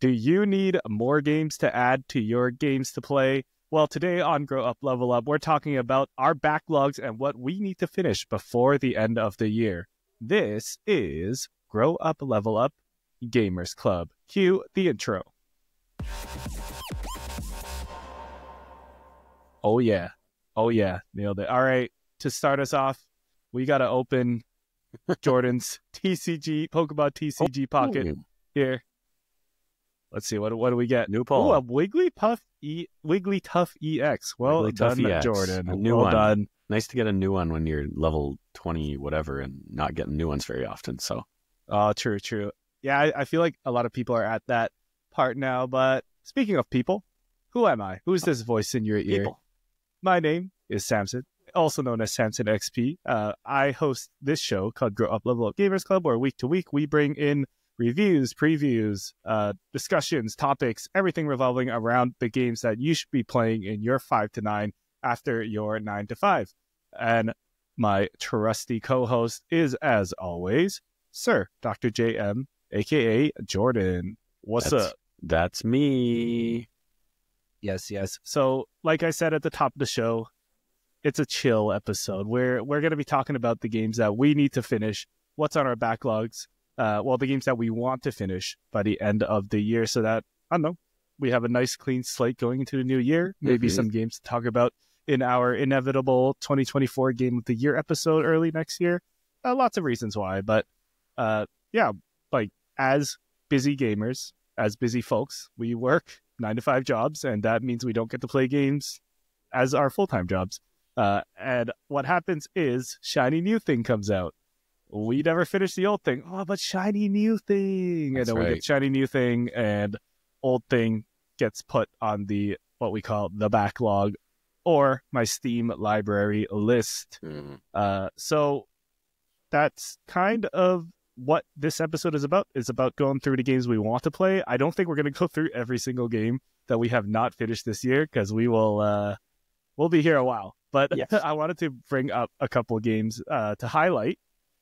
Do you need more games to add to your games to play? Well, today on Grow Up Level Up, we're talking about our backlogs and what we need to finish before the end of the year. This is Grow Up Level Up Gamers Club. Cue the intro. Oh yeah. Oh yeah. Nailed it. All right. To start us off, we got to open Jordan's Pokemon TCG Pocket here. Let's see, what do we get? New poll. Oh, a Wiggly Tuff EX. Well done, Jordan. A new one. Done. Nice to get a new one when you're level 20 whatever and not getting new ones very often. So, true. Yeah, I feel like a lot of people are at that part now. But speaking of people, who am I? Who's this voice in your ear? People. My name is Samson, also known as Samson XP. I host this show called Grow Up Level Up Gamers Club, where week to week we bring in reviews, previews, discussions, topics, everything revolving around the games that you should be playing in your 5 to 9 after your 9 to 5. And my trusty co-host is, as always, Sir Dr. JM, aka Jordan. What's up? That's me. Yes. So, like I said at the top of the show, it's a chill episode where we're going to be talking about the games that we need to finish, what's on our backlogs. The games that we want to finish by the end of the year so that, I don't know, we have a nice clean slate going into the new year. Maybe some games to talk about in our inevitable 2024 Game of the Year episode early next year. Lots of reasons why. But as busy gamers, as busy folks, we work 9 to 5 jobs. And that means we don't get to play games as our full-time jobs. And what happens is shiny new thing comes out. We never finished the old thing. Oh, but shiny new thing. That's and then we get shiny new thing and old thing gets put on the, what we call the backlog or my Steam library list. So that's kind of what this episode is about. It's about going through the games we want to play. I don't think we're going to go through every single game that we have not finished this year because we will, we'll be here a while. But yes. I wanted to bring up a couple games to highlight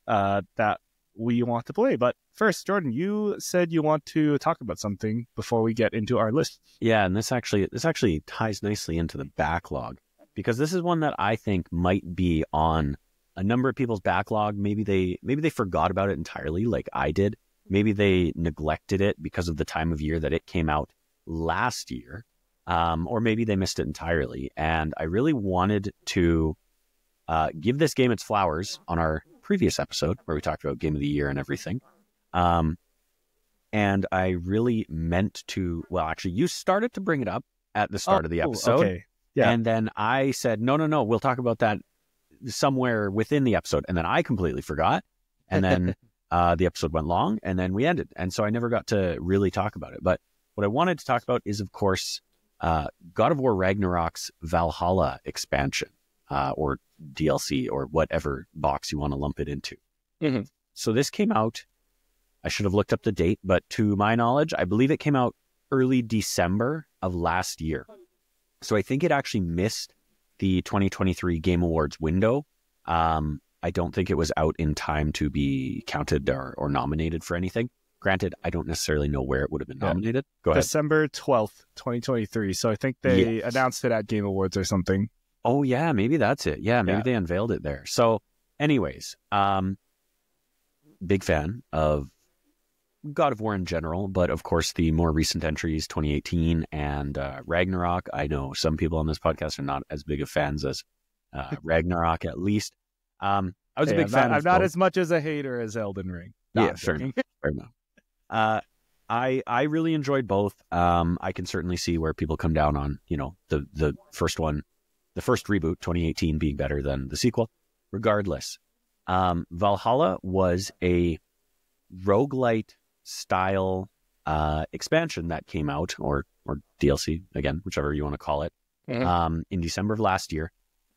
that we want to play. But first, Jordan, you said you want to talk about something before we get into our list. Yeah, and this actually ties nicely into the backlog, because this is one that I think might be on a number of people's backlog. Maybe they forgot about it entirely, like I did. Maybe they neglected it because of the time of year that it came out last year, or maybe they missed it entirely. And I really wanted to give this game its flowers on our previous episode where we talked about Game of the Year and everything. And I really meant to, you started to bring it up at the start of the episode. Okay. Yeah. And then I said, no, we'll talk about that somewhere within the episode. And then I completely forgot. And then the episode went long and then we ended. And so I never got to really talk about it. But what I wanted to talk about is, of course, God of War Ragnarok's Valhalla expansion. Or DLC or whatever box you want to lump it into. So this came out, I should have looked up the date, but to my knowledge, I believe it came out early December of last year. So I think it actually missed the 2023 Game Awards window. I don't think it was out in time to be counted or nominated for anything. Granted, I don't necessarily know where it would have been nominated. Go ahead. December 12th, 2023. So I think they announced it at Game Awards or something. Oh, yeah, maybe that's it. Yeah, maybe they unveiled it there. So anyways, big fan of God of War in general, but of course the more recent entries, 2018 and Ragnarok. I know some people on this podcast are not as big of fans as Ragnarok, at least. I was a big fan of both. I'm not as much as a hater as Elden Ring. Fair enough. I really enjoyed both. I can certainly see where people come down on, the first one. The first reboot, 2018, being better than the sequel. Regardless, Valhalla was a roguelite style expansion that came out, or DLC, again, whichever you want to call it, in December of last year.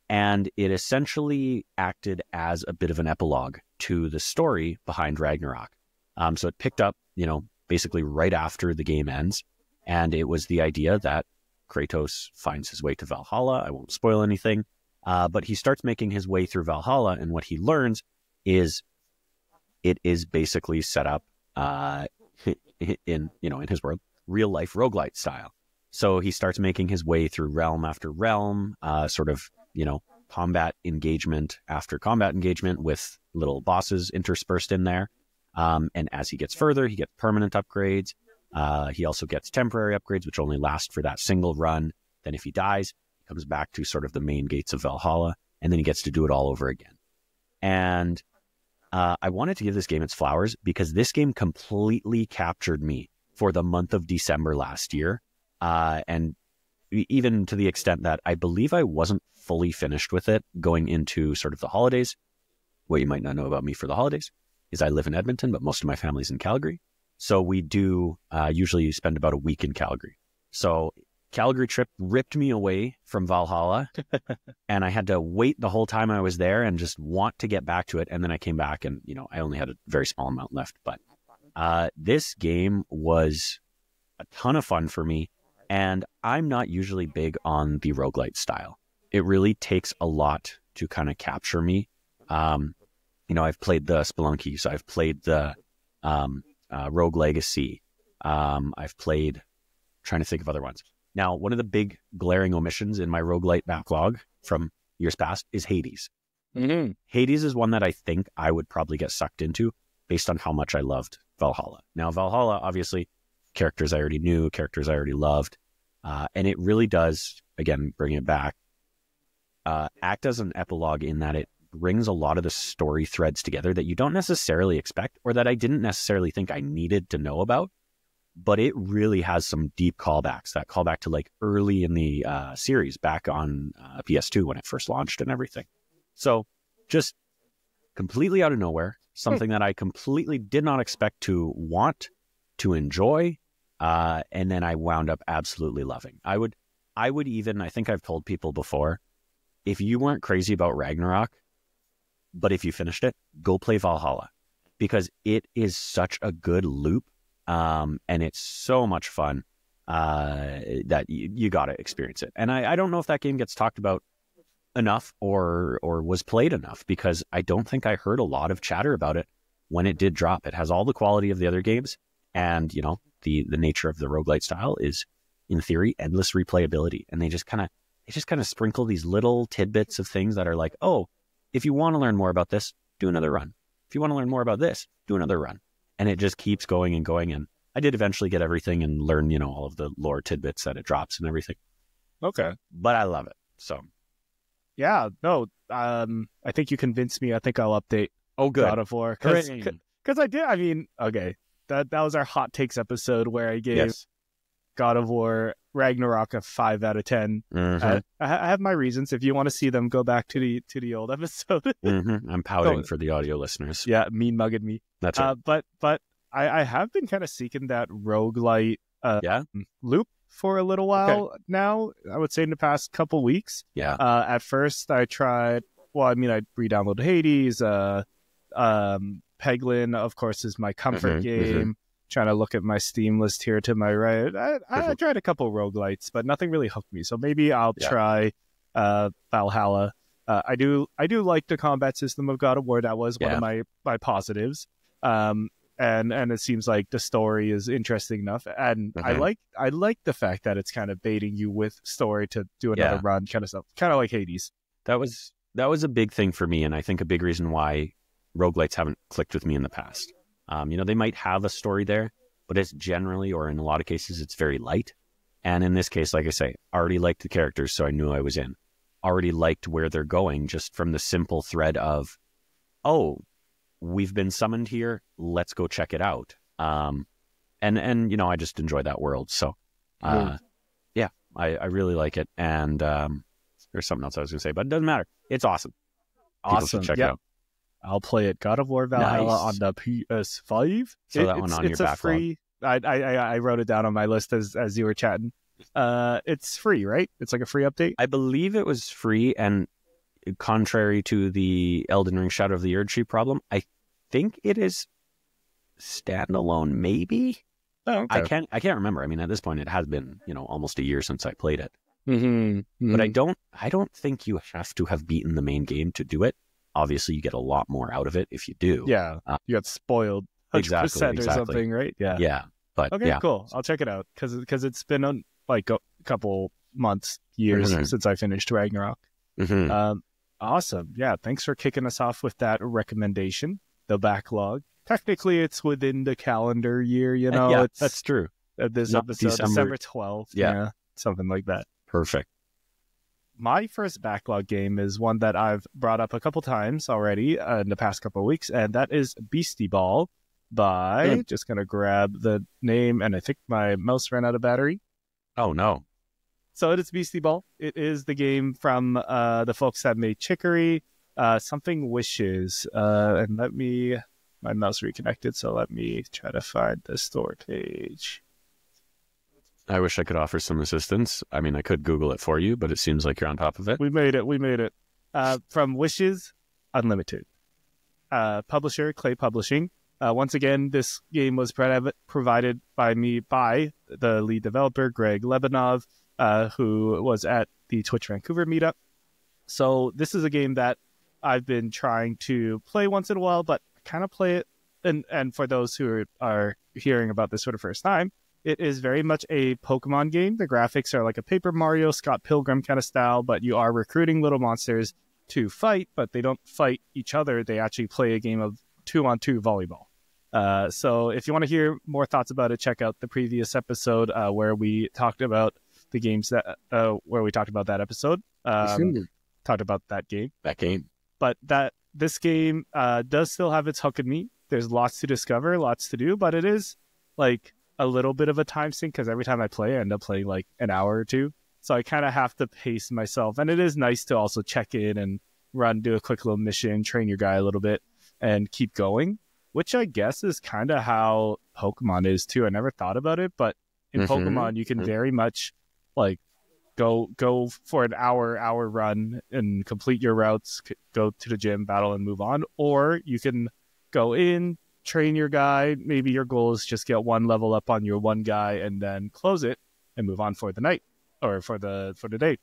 And it essentially acted as a bit of an epilogue to the story behind Ragnarok. So it picked up, basically right after the game ends. And it was the idea that Kratos finds his way to Valhalla. I won't spoil anything, but he starts making his way through Valhalla, and what he learns is it is basically set up in his world real life roguelite style. So he starts making his way through realm after realm, sort of, you know, combat engagement after combat engagement with little bosses interspersed in there. And as he gets further, he gets permanent upgrades. He also gets temporary upgrades, which only last for that single run. Then if he dies, he comes back to sort of the main gates of Valhalla, and then he gets to do it all over again. And I wanted to give this game its flowers because this game completely captured me for the month of December last year. And even to the extent that I believe I wasn't fully finished with it going into sort of the holidays. What you might not know about me for the holidays is I live in Edmonton, but most of my family's in Calgary. So we do usually spend about a week in Calgary. So Calgary trip ripped me away from Valhalla and I had to wait the whole time I was there and just want to get back to it. And then I came back and, you know, I only had a very small amount left, but this game was a ton of fun for me. And I'm not usually big on the roguelite style. It really takes a lot to kind of capture me. You know, I've played the Spelunky, so I've played the, Rogue Legacy. I've played, I'm trying to think of other ones. Now, one of the big glaring omissions in my roguelite backlog from years past is Hades. Mm-hmm. Hades is one that I think I would probably get sucked into based on how much I loved Valhalla. Now, Valhalla, obviously, characters I already knew, characters I already loved. And it really does, again, bring it back, act as an epilogue in that it brings a lot of the story threads together that you don't necessarily expect or that I didn't necessarily think I needed to know about, but it really has some deep callbacks. That callback to like early in the series back on PS2 when it first launched and everything. So just completely out of nowhere, something that I completely did not expect to want to enjoy. And then I wound up absolutely loving. I would even, I think I've told people before, if you weren't crazy about Ragnarok, but if you finished it, go play Valhalla because it is such a good loop. And it's so much fun that you got to experience it. And I don't know if that game gets talked about enough or was played enough because I don't think I heard a lot of chatter about it when it did drop. It has all the quality of the other games. And, you know, the nature of the roguelite style is, in theory, endless replayability. And they just kind of sprinkle these little tidbits of things that are like, oh, if you want to learn more about this, do another run. If you want to learn more about this, do another run. And it just keeps going and going. And I did eventually get everything and learn, you know, all of the lore tidbits that it drops and everything. Okay. But I love it. So. Yeah. No, I think you convinced me. I think I'll update. Oh, good. God of War. Because I did. I mean, okay. That was our hot takes episode where I gave God of War Ragnarok a 5 out of 10. Mm-hmm. I have my reasons. If you want to see them, go back to the old episode. Mm-hmm. I'm pouting for the audio listeners. Yeah, mean mugging me. That's right. But I have been kind of seeking that roguelite loop for a little while now. I would say in the past couple weeks. Yeah. At first, I tried. Well, I mean, I re-downloaded Hades. Peglin, of course, is my comfort game. Mm-hmm. Trying to look at my Steam list here to my right. I tried a couple roguelites, but nothing really hooked me. So maybe I'll try Valhalla. I do like the combat system of God of War. That was one of my positives. And it seems like the story is interesting enough. And I like the fact that it's kind of baiting you with story to do another run kind of stuff. Kind of like Hades. That was a big thing for me, and I think a big reason why roguelites haven't clicked with me in the past. You know, they might have a story there, but it's generally, or in a lot of cases, it's very light. And in this case, like I say, already liked the characters, so I knew I was in. Already liked where they're going just from the simple thread of, oh, we've been summoned here. Let's go check it out. And you know, I just enjoy that world. So, I really like it. And there's something else I was going to say, but it doesn't matter. It's awesome. Awesome. Check it out. I'll play it. God of War Valhalla on the PS5. So that one on your backlog. Free. I wrote it down on my list as you were chatting. It's free, right? It's like a free update. I believe it was free, and contrary to the Elden Ring Shadow of the Erdtree problem, I think it is standalone. Maybe. Oh, okay. I can't remember. I mean, at this point, it has been, you know, almost a year since I played it. Mm-hmm. Mm-hmm. But I don't think you have to have beaten the main game to do it. Obviously, you get a lot more out of it if you do. Yeah, you got spoiled 100% or something, right? Yeah. But okay, yeah, cool. I'll check it out because it's been like a couple years mm-hmm. since I finished Ragnarok. Mm-hmm. Awesome. Yeah, thanks for kicking us off with that recommendation, the backlog. Technically, it's within the calendar year, you know. Yeah, it's, that's true. This episode, December 12th. Yeah, something like that. Perfect. My first backlog game is one that I've brought up a couple times already in the past couple of weeks, and that is Beastie Ball by... Mm. Just going to grab the name, and I think my mouse ran out of battery. Oh, no. So it is Beastie Ball. It is the game from the folks that made Chicory, Something Wishes. And let me... My mouse reconnected, so let me try to find the store page. I wish I could offer some assistance. I mean, I could Google it for you, but it seems like you're on top of it. We made it. From Wishes Unlimited. Publisher, Clay Publishing. Once again, this game was provided by me by the lead developer, Greg Lebanov, who was at the Twitch Vancouver meetup. So this is a game that I've been trying to play once in a while, but kind of play it, and for those who are hearing about this for the first time, it is very much a Pokemon game. The graphics are like a Paper Mario, Scott Pilgrim kind of style, but you are recruiting little monsters to fight, but they don't fight each other. They actually play a game of 2-on-2 volleyball. So if you want to hear more thoughts about it, check out the previous episode where we talked about the games that talked about that game. But this game does still have its hook in me. There's lots to discover, lots to do, but it is like a little bit of a time sink because every time I play, I end up playing like an hour or two. So I kind of have to pace myself. And it is nice to also check in and run, do a quick little mission, train your guy a little bit, and keep going, which I guess is kind of how Pokemon is too. I never thought about it, but in mm-hmm. Pokemon, you can mm-hmm. very much like go for an hour run and complete your routes, go to the gym, battle, and move on. Or you can go in, train your guy. Maybe your goal is just get one level up on your one guy and then close it and move on for the night or for the day.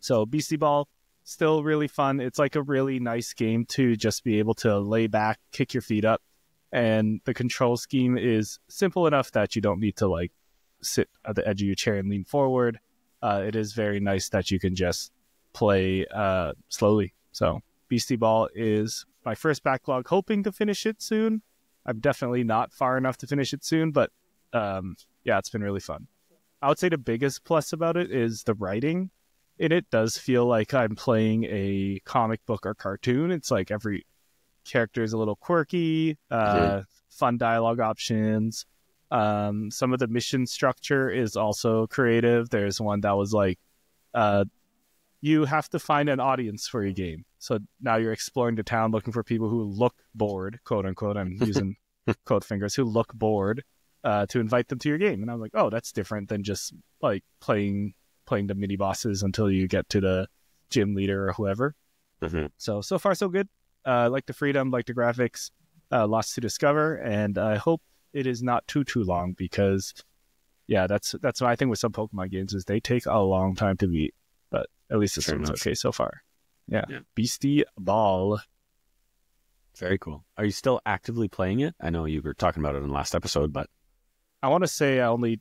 So Beastie Ball, still really fun. It's like a really nice game to just be able to lay back, kick your feet up. And the control scheme is simple enough that you don't need to like sit at the edge of your chair and lean forward. It is very nice that you can just play slowly. So Beastie Ball is my first backlog, hoping to finish it soon. I'm definitely not far enough to finish it soon, but yeah, it's been really fun. I would say the biggest plus about it is the writing. And it does feel like I'm playing a comic book or cartoon. It's like every character is a little quirky, fun dialogue options. Some of the mission structure is also creative. There's one that was like, you have to find an audience for your game. So now you're exploring the town looking for people who look bored, quote unquote. I'm using quote fingers, who look bored, to invite them to your game. And I'm like, oh, that's different than just like playing the mini bosses until you get to the gym leader or whoever. Mm-hmm. So far so good. Like the freedom, like the graphics, lots to discover. And I hope it is not too long because, yeah, that's my thing with some Pokemon games is they take a long time to beat, but at least this one's okay so far. Yeah. Beastie Ball. Very cool. Are you still actively playing it? I know you were talking about it in the last episode, but I want to say and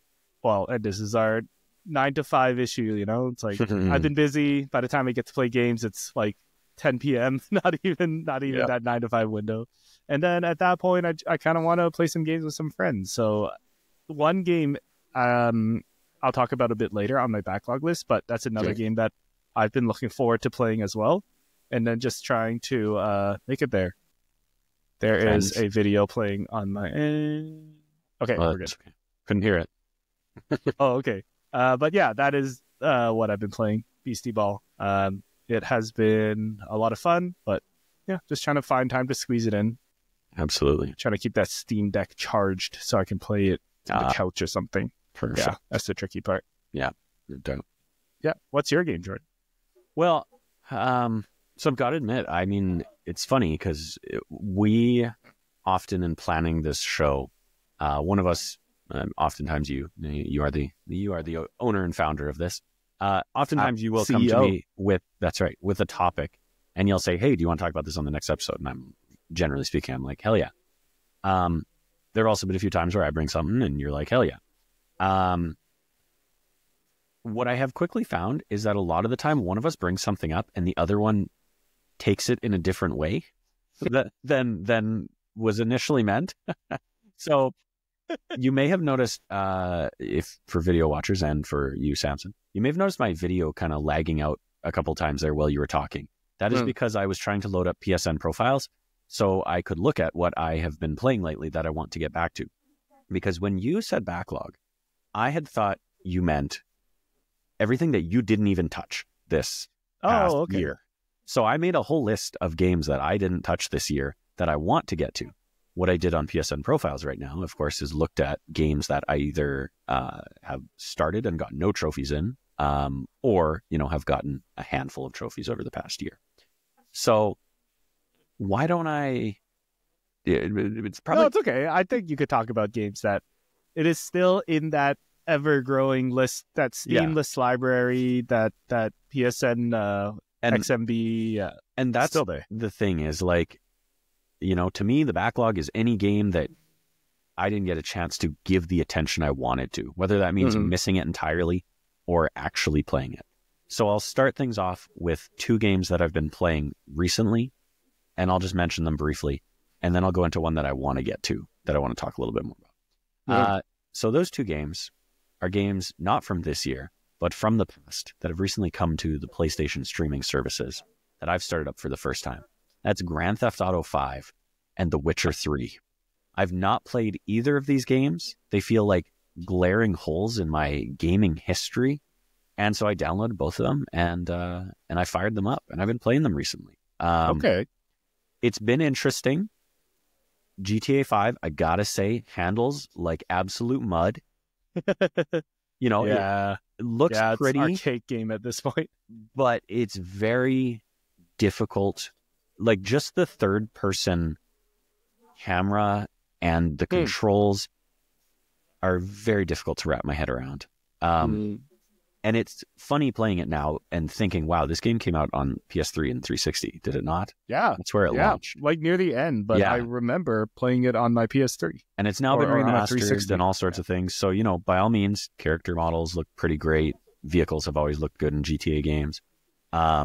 this is our 9-to-5 issue, you know? It's like, I've been busy. By the time I get to play games, it's like 10 p.m., not even that 9-to-5 window. And then at that point, I kind of want to play some games with some friends. So one game I'll talk about a bit later on my backlog list, but that's another game that I've been looking forward to playing as well. And then just trying to make it there. There is a video playing on my end. Okay, we're good. Okay. Couldn't hear it. Oh, okay. But yeah, that is what I've been playing, Beastie Ball. It has been a lot of fun, but yeah, just trying to find time to squeeze it in. Absolutely. Trying to keep that Steam Deck charged so I can play it on the couch or something. Perfect. Yeah, that's the tricky part. Yeah. Don't. Yeah. What's your game, Jordan? Well, so I've got to admit, I mean, it's funny because we often in planning this show, one of us, oftentimes you are the owner and founder of this. Oftentimes you will CEO. Come to me with a topic and you'll say, hey, do you want to talk about this on the next episode? And I'm generally speaking, I'm like, hell yeah. there have also been a few times where I bring something and you're like, hell yeah. What I have quickly found is that a lot of the time one of us brings something up and the other one takes it in a different way than was initially meant. So you may have noticed, if for video watchers and for you, Samson, you may have noticed my video kind of lagging out a couple times there while you were talking. That is because I was trying to load up PSN Profiles so I could look at what I have been playing lately that I want to get back to. Because when you said backlog, I had thought you meant everything that you didn't even touch this past year. So I made a whole list of games that I didn't touch this year that I want to get to. What I did on PSN Profiles right now, of course, is looked at games that I either have started and got no trophies in, or, you know, have gotten a handful of trophies over the past year. So why don't I... It's probably... No, it's okay. I think you could talk about games that it is still in that ever-growing list, that Steam list library, that PSN and XMB. And that's still there. The thing is, like, you know, to me, the backlog is any game that I didn't get a chance to give the attention I wanted to, whether that means missing it entirely or actually playing it. So I'll start things off with two games that I've been playing recently, and I'll just mention them briefly, and then I'll go into one that I want to get to, that I want to talk a little bit more about. So those two games are games not from this year, but from the past that have recently come to the PlayStation streaming services that I've started up for the first time. That's Grand Theft Auto 5 and The Witcher 3. I've not played either of these games. They feel like glaring holes in my gaming history. And so I downloaded both of them and I fired them up. And I've been playing them recently. Okay. It's been interesting. GTA 5, I gotta say, handles like absolute mud. You know, it looks pretty. It's an arcade game at this point. But it's very difficult. Like, just the third-person camera and the controls are very difficult to wrap my head around. And it's funny playing it now and thinking, wow, this game came out on PS3 and 360, did it not? Yeah. That's where it launched. Like, near the end, but I remember playing it on my PS3. And it's now been remastered and all sorts of things. So, you know, by all means, character models look pretty great. Vehicles have always looked good in GTA games. And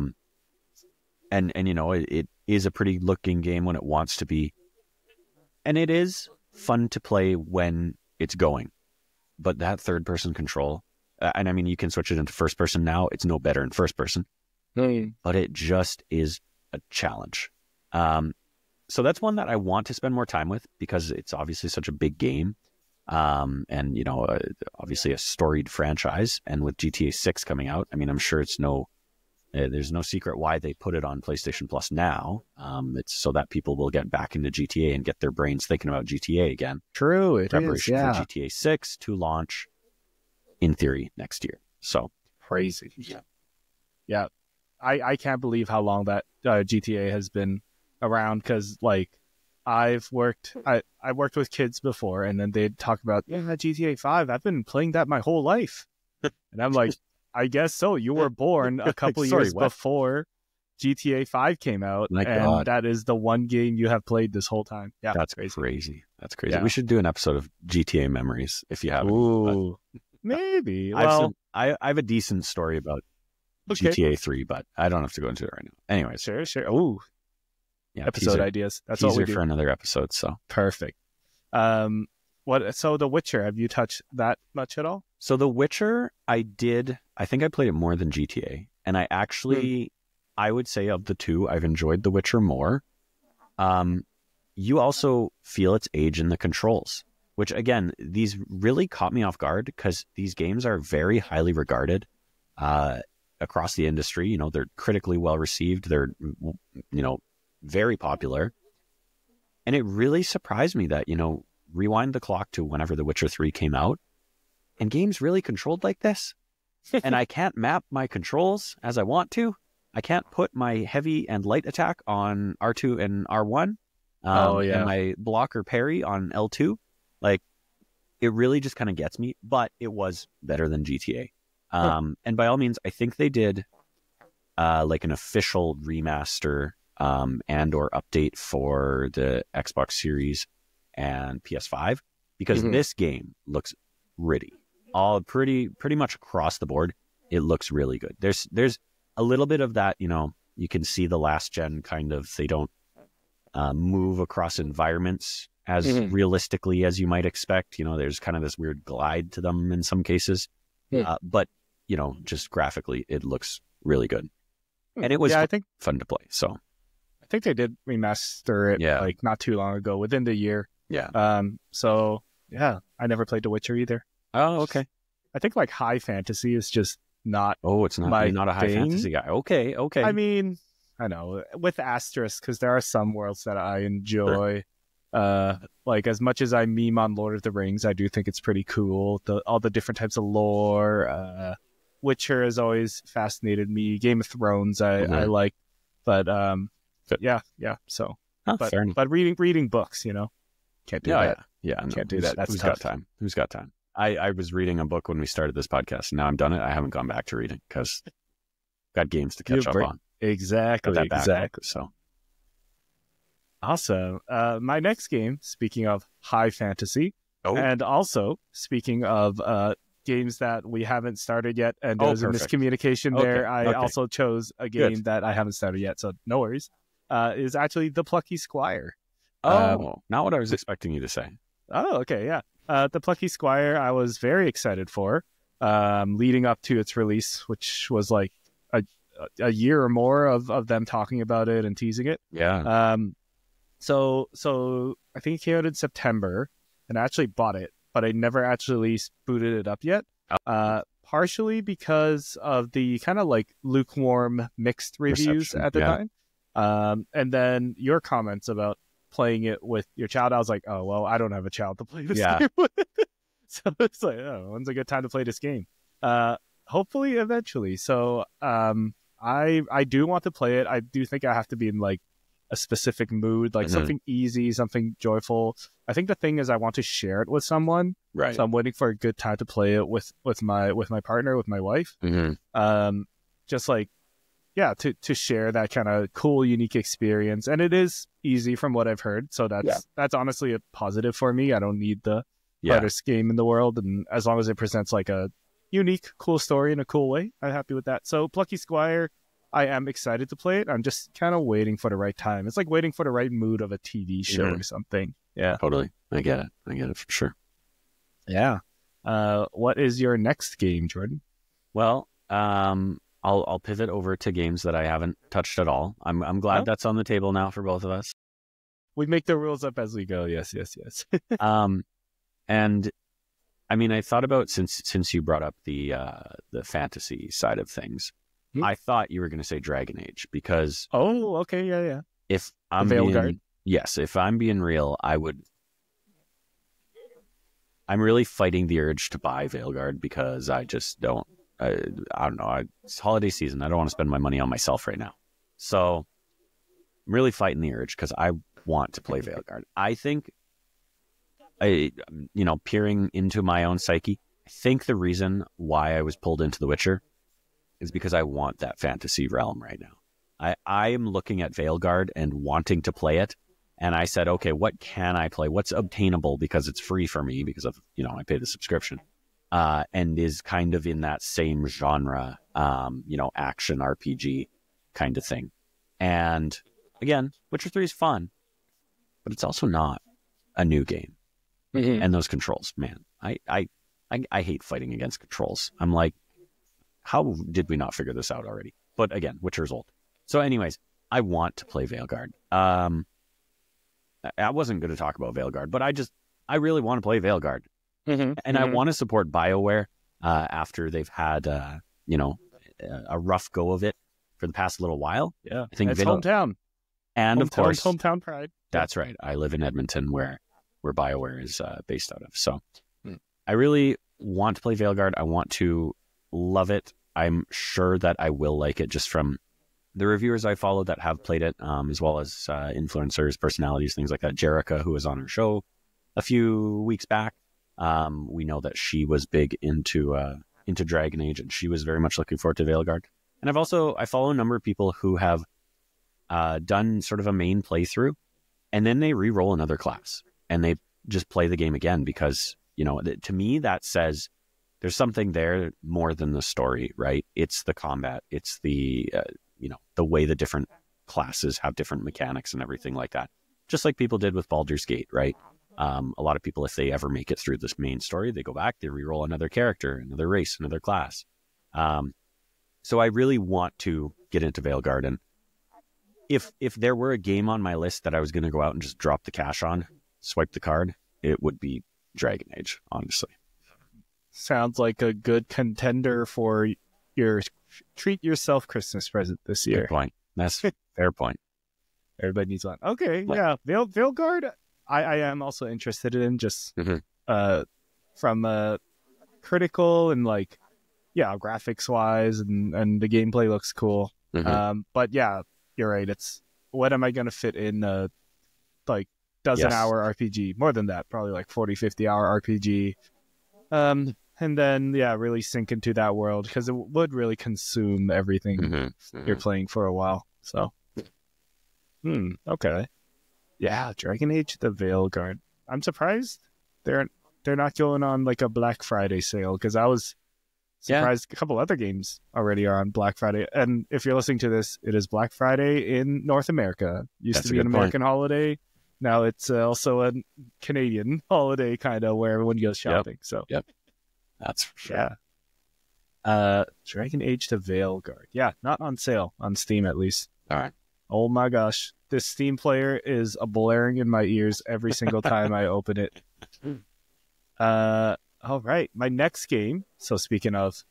you know, it is a pretty looking game when it wants to be. And it is fun to play when it's going. But that third-person control, and I mean, you can switch it into first-person now. It's no better in first-person. But it just is a challenge. So that's one that I want to spend more time with because it's obviously such a big game. And, you know, obviously a storied franchise. And with GTA 6 coming out, I mean, I'm sure it's no... There's no secret why they put it on PlayStation Plus now. It's so that people will get back into GTA and get their brains thinking about GTA again. True, it preparation is, for GTA 6 to launch, in theory, next year. So crazy. Yeah. I can't believe how long that GTA has been around because, like, I worked with kids before, and then they'd talk about, GTA 5, I've been playing that my whole life. And I'm like... I guess so. You were born a couple years before GTA 5 came out. My God. That is the one game you have played this whole time. Yeah, that's crazy. That's crazy. Yeah. We should do an episode of GTA memories if you have any. Maybe. I have a decent story about GTA 3, but I don't have to go into it right now. Anyways. Sure. Ooh. Yeah, episode ideas. That's all we do. For another episode. So perfect. So The Witcher, have you touched that much at all? So The Witcher, I think I played it more than GTA. And I actually, I would say of the two, I've enjoyed The Witcher more. You also feel its age in the controls, which again, these really caught me off guard because these games are very highly regarded across the industry. You know, they're critically well received. They're, you know, very popular. And it really surprised me that, you know, rewind the clock to whenever The Witcher 3 came out, and games really controlled like this. And I can't map my controls as I want to. I can't put my heavy and light attack on R2 and R1, and my block or parry on L2. Like, it really just kind of gets me, but it was better than GTA. And by all means, I think they did like an official remaster and or update for the Xbox Series and PS5, because this game looks pretty. All pretty much across the board, it looks really good. There's a little bit of that, you know, you can see the last gen kind of, they don't move across environments as realistically as you might expect. You know, there's kind of this weird glide to them in some cases. But, you know, just graphically, it looks really good. And it was fun to play. So I think they did remaster it like not too long ago, within the year. So, yeah, I never played The Witcher either. Oh, okay. I think like high fantasy is just not. Oh, it's not. You're not a high fantasy guy. Okay. Okay. I mean, I know, with asterisk, because there are some worlds that I enjoy. Like as much as I meme on Lord of the Rings, I do think it's pretty cool. All the different types of lore. Witcher has always fascinated me. Game of Thrones, I like, but yeah. So, but reading books, you know, can't do that. Yeah, can't do that. That's who's tough. Got time? Who's got time? I was reading a book when we started this podcast, and now I'm done it. I haven't gone back to reading because got games to catch up on. Exactly. So awesome. My next game, speaking of high fantasy, and also speaking of games that we haven't started yet, and there was a miscommunication there. I also chose a game that I haven't started yet, so no worries. Is actually The Plucky Squire. Not what I was expecting you to say. Oh, okay, yeah. The Plucky Squire, I was very excited for, leading up to its release, which was like a year or more of them talking about it and teasing it. Yeah. So I think it came out in September, and I actually bought it, but I never actually booted it up yet. Partially because of the kind of like lukewarm mixed reviews at the time. And then your comments about playing it with your child. I was like, oh, well, I don't have a child to play this game with. So it's like, oh, when's a good time to play this game? Hopefully eventually. So I do want to play it. I do think I have to be in like a specific mood, like something easy, something joyful. I think the thing is I want to share it with someone. Right. So I'm waiting for a good time to play it with my partner, with my wife. Just like, yeah, to share that kind of cool, unique experience. And it is easy from what I've heard. So that's honestly a positive for me. I don't need the hardest game in the world. And as long as it presents like a unique, cool story in a cool way, I'm happy with that. So Plucky Squire, I am excited to play it. I'm just kind of waiting for the right time. It's like waiting for the right mood of a TV show or something. Yeah, totally. I get it. I get it for sure. Yeah. What is your next game, Jordan? Well, I'll pivot over to games that I haven't touched at all. I'm glad that's on the table now for both of us. We make the rules up as we go. Yes. And I mean, I thought about, since you brought up the fantasy side of things, I thought you were going to say Dragon Age because if I'm Veilguard, if I'm being real, I'm really fighting the urge to buy Veilguard because I just don't. I don't know. It's holiday season. I don't want to spend my money on myself right now. So I'm really fighting the urge because I want to play Veilguard. I think, peering into my own psyche, I think the reason why I was pulled into The Witcher is because I want that fantasy realm right now. I am looking at Veilguard and wanting to play it. And I said, okay, what can I play? What's obtainable because it's free for me because of, I pay the subscription. And is kind of in that same genre, action RPG kind of thing. And again, Witcher 3 is fun, but it's also not a new game. And those controls, man, I hate fighting against controls. I'm like, how did we not figure this out already? But again, Witcher's old. So anyways, I want to play Veilguard. I wasn't going to talk about Veilguard, but I really want to play Veilguard. And I want to support BioWare after they've had, a rough go of it for the past little while. Yeah, I think it's hometown. And of course, hometown pride. That's right. I live in Edmonton where BioWare is based out of. So I really want to play Veilguard. I want to love it. I'm sure that I will like it just from the reviewers I follow that have played it, as well as influencers, personalities, things like that. Jerrica, who was on her show a few weeks back. We know that she was big into Dragon Age, and she was very much looking forward to Veilguard. And I've also, I follow a number of people who have done sort of a main playthrough, and then they re-roll another class. and they just play the game again because, you know, to me that says there's something there more than the story, right? It's the combat. It's the, you know, the way the different classes have different mechanics and everything like that. Just like people did with Baldur's Gate, right? A lot of people, if they ever make it through this main story, they go back, they re-roll another character, another race, another class. So I really want to get into Veilguard, and if there were a game on my list that I was going to go out and just drop the cash on, swipe the card, it would be Dragon Age, honestly. Sounds like a good contender for your treat yourself Christmas present this year. Fair point. That's fair point. Everybody needs one. Okay, like, yeah. Veilguard, I am also interested in, just from critical and, like, yeah, graphics wise, and the gameplay looks cool. But yeah, you're right. It's, what am I going to fit in a, like, dozen-hour RPG? More than that, probably like 40, 50-hour RPG. And then, yeah, really sink into that world, because it would really consume everything you're playing for a while. So, okay. Yeah, Dragon Age, the Veilguard. I'm surprised they're not going on like a Black Friday sale, because I was surprised a couple other games already are on Black Friday. And if you're listening to this, it is Black Friday in North America. Used to be an American holiday. Now it's also a Canadian holiday, kind of, where everyone goes shopping. So, that's for sure. Yeah. Dragon Age to Veilguard. Yeah, not on sale on Steam, at least. All right. Oh my gosh. This Steam player is a blaring in my ears every single time I open it. All right. My next game. So, speaking of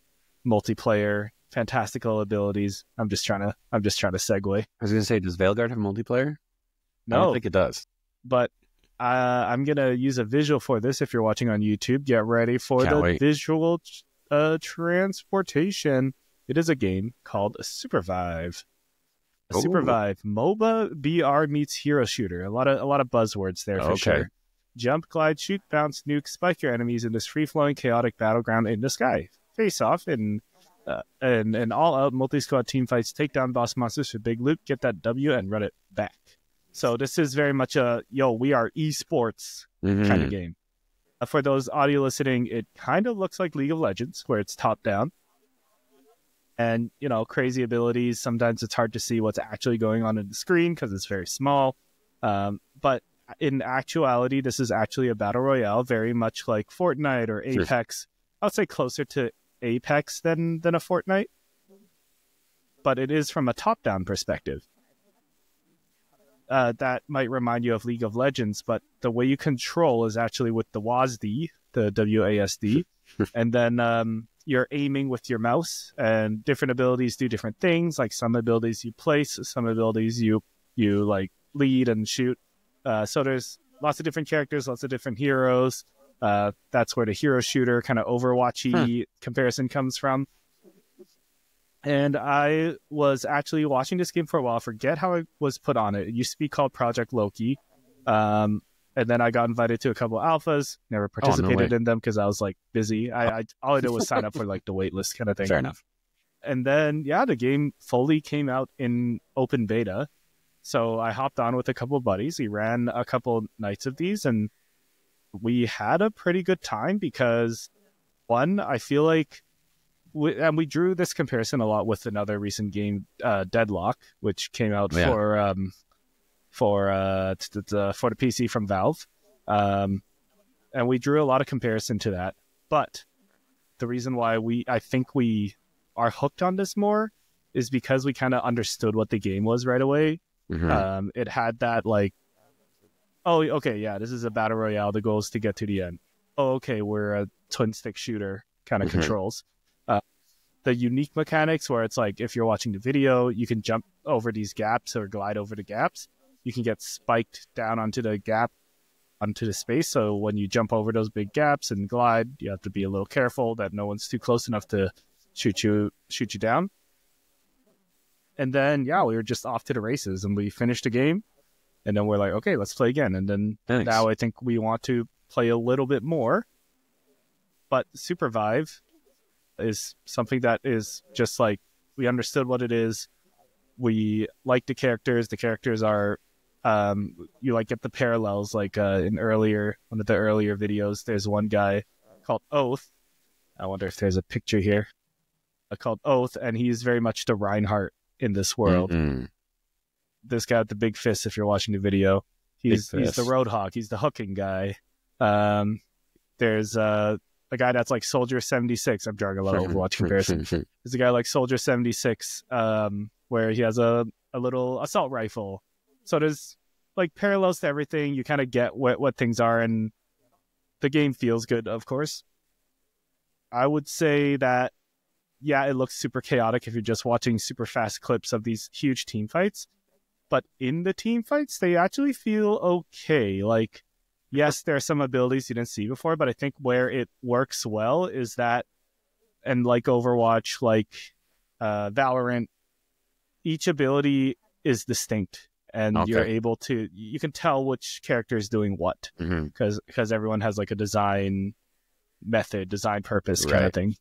multiplayer, fantastical abilities, I'm just trying to segue. I was going to say, does Veilguard have multiplayer? No. I don't think it does. But I'm going to use a visual for this. If you're watching on YouTube, get ready for visual transportation. It is a game called Supervive. Supervive, MOBA, BR meets hero shooter. A lot of buzzwords there for sure. Jump, glide, shoot, bounce, nuke, spike your enemies in this free-flowing, chaotic battleground in the sky. Face off in and all-out multi-squad team fights. Take down boss monsters for big loot. Get that W and run it back. So this is very much a we are esports kind of game. For those audio listening, it kind of looks like League of Legends, where it's top-down. And, you know, crazy abilities. Sometimes it's hard to see what's actually going on in the screen because it's very small. But in actuality, this is actually a battle royale, very much like Fortnite or Apex. I would say closer to Apex than a Fortnite. But it is from a top-down perspective. That might remind you of League of Legends, but the way you control is actually with the WASD, the WASD, and then... you're aiming with your mouse, and different abilities do different things. Like, some abilities you place, some abilities you like lead and shoot. So there's lots of different characters, lots of different heroes. That's where the hero shooter kind of Overwatchy comparison comes from. And I was actually watching this game for a while. I forget how I was put on it. It used to be called Project Loki. And then I got invited to a couple of alphas. Never participated in them because I was, like, busy. All I did was sign up for, like, the wait list kind of thing. Fair enough. And then, yeah, the game fully came out in open beta. So I hopped on with a couple of buddies. We ran a couple nights of these, and we had a pretty good time because, one, I feel like... We drew this comparison a lot with another recent game, Deadlock, which came out for the PC from Valve. And we drew a lot of comparison to that. But the reason why I think we are hooked on this more is because we kind of understood what the game was right away. It had that, like, this is a battle royale. The goal is to get to the end. We're a twin stick shooter kind of controls. The unique mechanics where it's like, if you're watching the video, you can jump over these gaps or glide over the gaps. You can get spiked down onto the gap, onto the space. So when you jump over those big gaps and glide, you have to be a little careful that no one's too close enough to shoot you down. And then, we were just off to the races, and we finished the game. And then we're like, okay, let's play again. And then now I think we want to play a little bit more. But Supervive is something that is just like, we understood what it is. We like the characters. The characters are you like get the parallels, like in one of the earlier videos. There's one guy called Oath. I wonder if there's a picture here called Oath, and he's very much the Reinhardt in this world. Mm-mm. This guy with the big fist, if you're watching the video, he's the Roadhog. He's the hooking guy. There's a guy that's like Soldier 76. I'm drawing a lot of Overwatch comparisons. There's a guy like Soldier 76 where he has a little assault rifle. So there's like parallels to everything. You kind of get what things are, and the game feels good, of course. I would say that, yeah, it looks super chaotic if you're just watching super fast clips of these huge team fights. But in the team fights, they actually feel okay. Like, yes, there are some abilities you didn't see before, but I think where it works well is that, and like Overwatch, like Valorant, each ability is distinct. And okay. You're able to, you can tell which character is doing what. Because everyone has like a design method, design purpose kind of thing.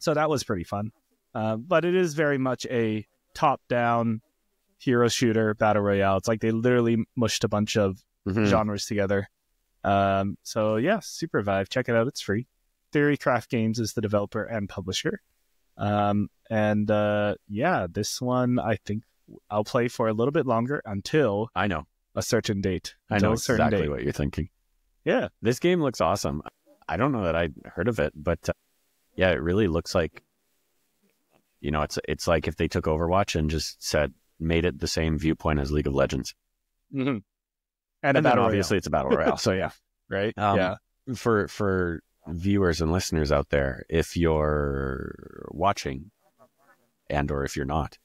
So that was pretty fun. But it is very much a top-down hero shooter battle royale. It's like they literally mushed a bunch of genres together. So yeah, Supervive. Check it out. It's free. Theorycraft Games is the developer and publisher. Yeah, this one I think I'll play for a little bit longer until I know a certain date. I know exactly what you're thinking. Yeah. This game looks awesome. I don't know that I heard of it, but... yeah, it really looks like, you know, it's like if they took Overwatch and just made it the same viewpoint as League of Legends. Mm-hmm. And then obviously it's a battle royale. So yeah, right. Yeah. For viewers and listeners out there, if you're watching and or if you're not,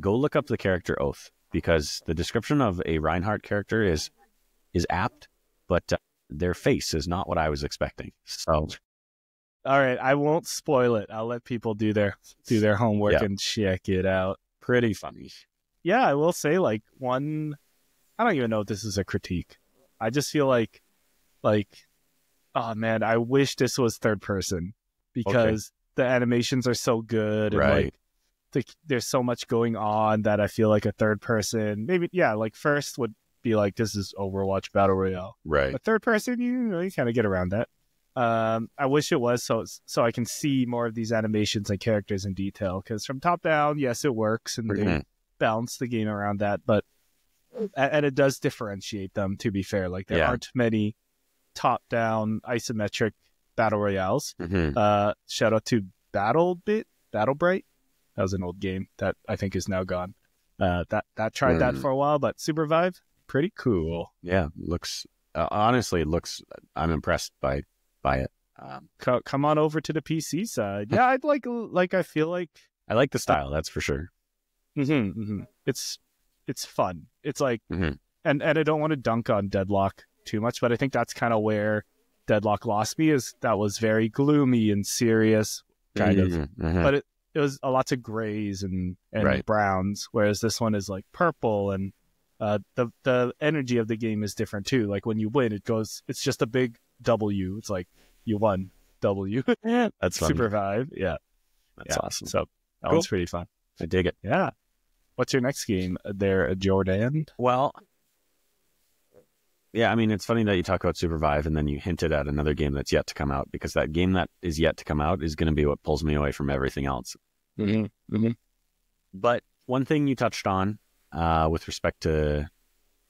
go look up the character Oath, because the description of a Reinhardt character is apt, but their face is not what I was expecting. So. All right, I won't spoil it. I'll let people do their homework and check it out. Pretty funny. Yeah, I will say, like, one... I don't even know if this is a critique. I just feel like, oh, man, I wish this was third person because the animations are so good. And, there's so much going on that I feel like a third person... Maybe, yeah, like, first would be like, this is Overwatch Battle Royale. Right. But third person, you kind of get around that. I wish it was so I can see more of these animations and characters in detail, because from top down, yes, it works and they balance the game around that, but and it does differentiate them, to be fair. Like there aren't many top down isometric battle royales. Shout out to Battlebright. That was an old game that I think is now gone. That tried that for a while, but Supervive, pretty cool. Yeah, looks honestly I'm impressed by it. Come on over to the PC side. Yeah, I'd like I feel like I like the style, that's for sure. It's fun. It's like and I don't want to dunk on Deadlock too much, but I think that's kind of where Deadlock lost me, is that was very gloomy and serious kind of. But it was lots of grays and browns, whereas this one is like purple, and the energy of the game is different too. Like when you win, it's just a big W. It's like you won W. That's fun. Supervive. Yeah. That's awesome. So that one's pretty fun. I dig it. Yeah. What's your next game there, Jordan? Well, yeah, I mean, it's funny that you talk about Supervive and then you hinted at another game that's yet to come out, because that game that is yet to come out is going to be what pulls me away from everything else. But one thing you touched on with respect to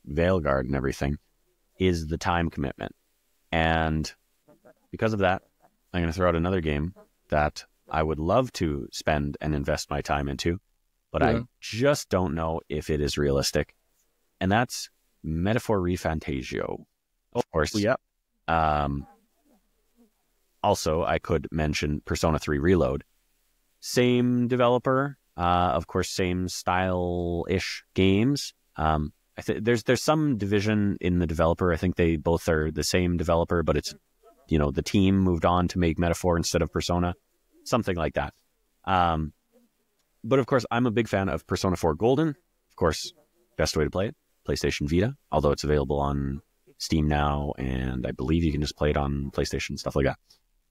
Veilguard and everything is the time commitment. And because of that, I'm going to throw out another game that I would love to spend and invest my time into, but I just don't know if it is realistic. And that's Metaphor Refantasio, of course. Yeah. Also, I could mention Persona 3 Reload. Same developer, of course, same style-ish games. There's some division in the developer. I think they both are the same developer, but it's, you know, the team moved on to make Metaphor instead of Persona, something like that. But of course, I'm a big fan of Persona 4 Golden. Of course, best way to play it, PlayStation Vita, although it's available on Steam now, and I believe you can just play it on PlayStation, stuff like that.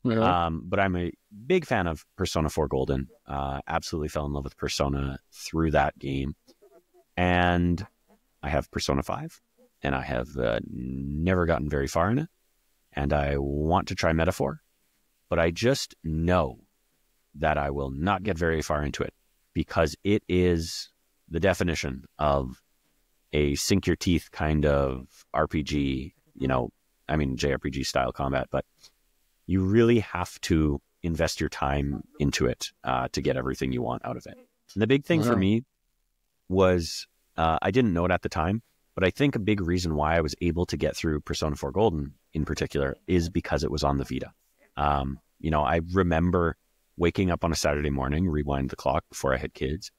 But I'm a big fan of Persona 4 Golden. Absolutely fell in love with Persona through that game. And I have Persona 5, and I have never gotten very far in it, and I want to try Metaphor, but I just know that I will not get very far into it because it is the definition of a sink-your-teeth kind of RPG, you know, I mean, JRPG-style combat, but you really have to invest your time into it to get everything you want out of it. And the big thing for me was, I didn't know it at the time, but I think a big reason why I was able to get through Persona 4 Golden in particular is because it was on the Vita. You know, I remember waking up on a Saturday morning, rewind the clock before I had kids.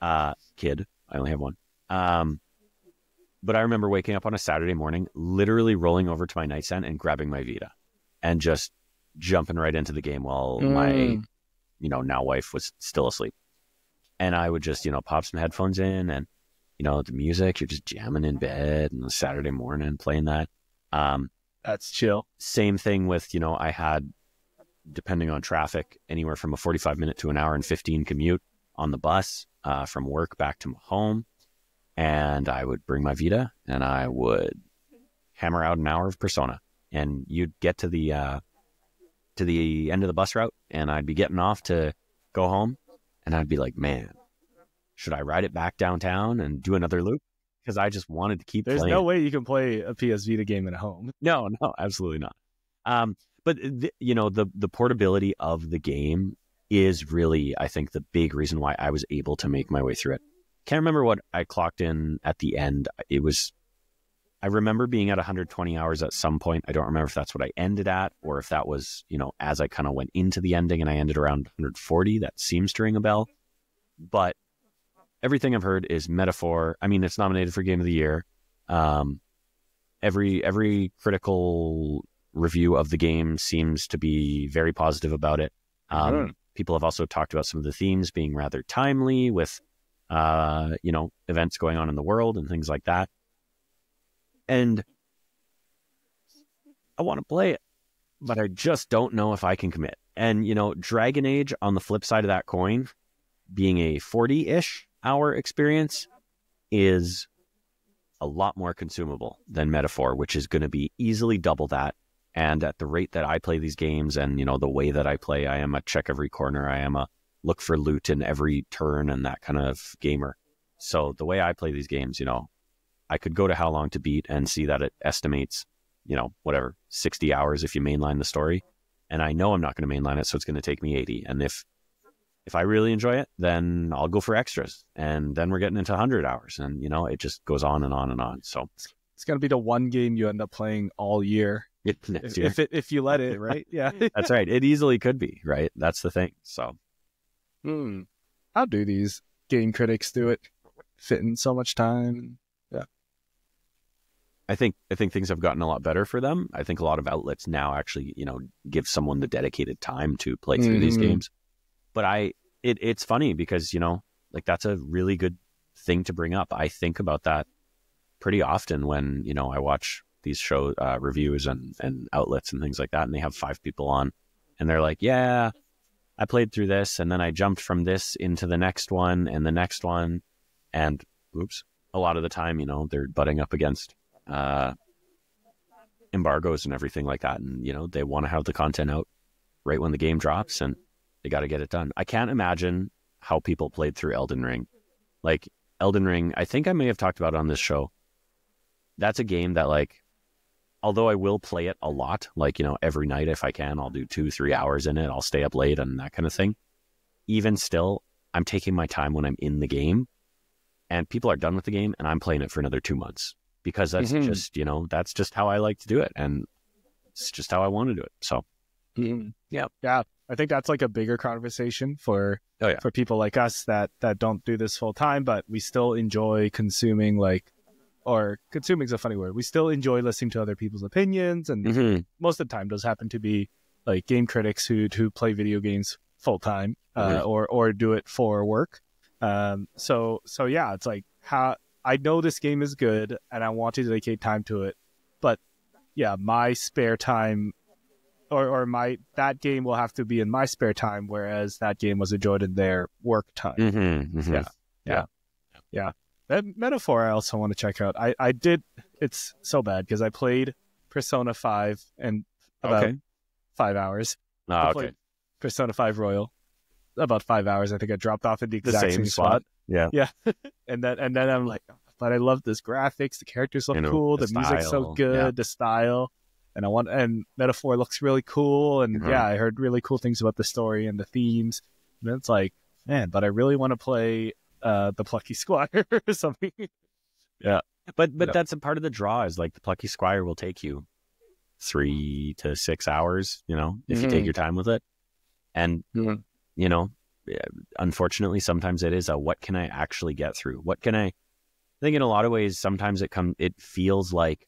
I only have one. But I remember waking up on a Saturday morning, literally rolling over to my nightstand and grabbing my Vita and just jumping right into the game while my, you know, now wife was still asleep. And I would just, you know, pop some headphones in and, you know, the music, you're just jamming in bed on a Saturday morning playing that. That's chill. Same thing with, you know, I had, depending on traffic, anywhere from a 45-minute to an hour and 15 commute on the bus from work back to home. And I would bring my Vita and I would hammer out an hour of Persona. And you'd get to the end of the bus route and I'd be getting off to go home. And I'd be like, man, should I ride it back downtown and do another loop? Because I just wanted to keep playing. There's no way you can play a PS Vita game at home. No, no, absolutely not. But, you know, the portability of the game is really, I think, the big reason why I was able to make my way through it. Can't remember what I clocked in at the end. It was, I remember being at 120 hours at some point. I don't remember if that's what I ended at or if that was, you know, as I kind of went into the ending and I ended around 140. That seems to ring a bell. But everything I've heard is Metaphor. I mean, it's nominated for Game of the Year. Every critical review of the game seems to be very positive about it. People have also talked about some of the themes being rather timely with, you know, events going on in the world and things like that. And I want to play it, but I just don't know if I can commit. And, you know, Dragon Age, on the flip side of that coin, being a 40-ish hour experience, is a lot more consumable than Metaphor, which is going to be easily double that. And at the rate that I play these games and, you know, the way that I play, I am a check every corner. I am a look for loot in every turn and that kind of gamer. So the way I play these games, you know, I could go to How Long to Beat and see that it estimates, you know, whatever, 60 hours if you mainline the story. And I know I'm not going to mainline it, so it's going to take me 80. And if I really enjoy it, then I'll go for extras. And then we're getting into 100 hours. And, you know, it just goes on and on and on. So it's going to be the one game you end up playing all year. Next year. If you let it, right? Yeah. That's right. It easily could be, right? That's the thing. So how do these game critics do it? Fit in so much time. I think things have gotten a lot better for them. I think a lot of outlets now actually, you know, give someone the dedicated time to play through these games. But it's funny because, you know, like that's a really good thing to bring up. I think about that pretty often when, you know, I watch these show reviews and outlets and things like that, and they have five people on and they're like, yeah, I played through this and then I jumped from this into the next one and the next one. And oops, a lot of the time, you know, they're butting up against embargoes and everything like that, and you know they want to have the content out right when the game drops and they got to get it done. I can't imagine how people played through Elden Ring. Like Elden Ring, I think I may have talked about on this show, that's a game that, like, although I will play it a lot, like, you know, every night if I can, I'll do 2-3 hours in it, I'll stay up late and that kind of thing, even still I'm taking my time when I'm in the game, and people are done with the game and I'm playing it for another 2 months. Because that's just, you know, that's just how I like to do it. And it's just how I want to do it. So, yeah. I think that's like a bigger conversation for people like us that don't do this full time, but we still enjoy consuming, like, or consuming's a funny word. We still enjoy listening to other people's opinions. And most of the time those happen to be like game critics who play video games full time or do it for work. So yeah, it's like how... I know this game is good and I want to dedicate time to it, but yeah, my spare time or that game will have to be in my spare time, whereas that game was enjoyed in their work time. Yeah. That Metaphor I also want to check out. I did. It's so bad because I played Persona 5 and about 5 hours. I played Persona 5 Royal about 5 hours. I think I dropped off at the exact same spot. Yeah. and then I'm like, but I love this graphics. The characters look cool. The music's so good. Yeah. The style. And Metaphor looks really cool. And yeah, I heard really cool things about the story and the themes. And it's like, man, but I really want to play The Plucky Squire or something. Yeah. But that's a part of the draw is like The Plucky Squire will take you 3 to 6 hours, you know, if you take your time with it. And, you know, unfortunately, sometimes it is a what can I actually get through? What can I think in a lot of ways, sometimes it feels like